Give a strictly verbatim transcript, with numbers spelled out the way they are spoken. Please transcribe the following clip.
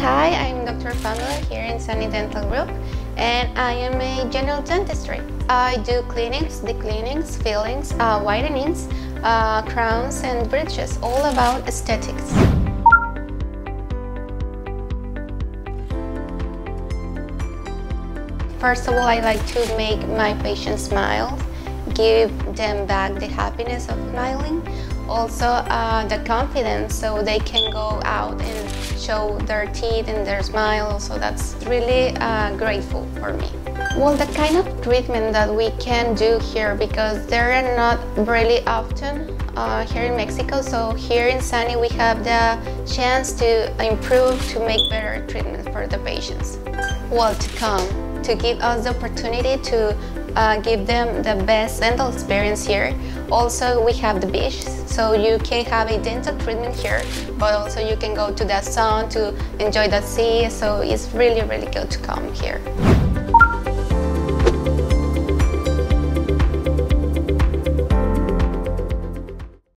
hi, I'm Doctor Pamela here in Sani Dental Group, and I am a general dentistry. I do clinics, declinings, fillings, uh, whitenings, uh, crowns and bridges, all about aesthetics. First of all, I like to make my patients smile, give them back the happiness of smiling, also uh, the confidence, so they can go out and show their teeth and their smile. So that's really uh, grateful for me. Well, the kind of treatment that we can do here, because there are not really often uh, here in Mexico, so here in Sani we have the chance to improve, to make better treatment for the patients. Well, to come, to give us the opportunity to Uh, give them the best dental experience here. Also, we have the beach, so you can have a dental treatment here, but also you can go to the sun to enjoy the sea, so it's really, really good to come here.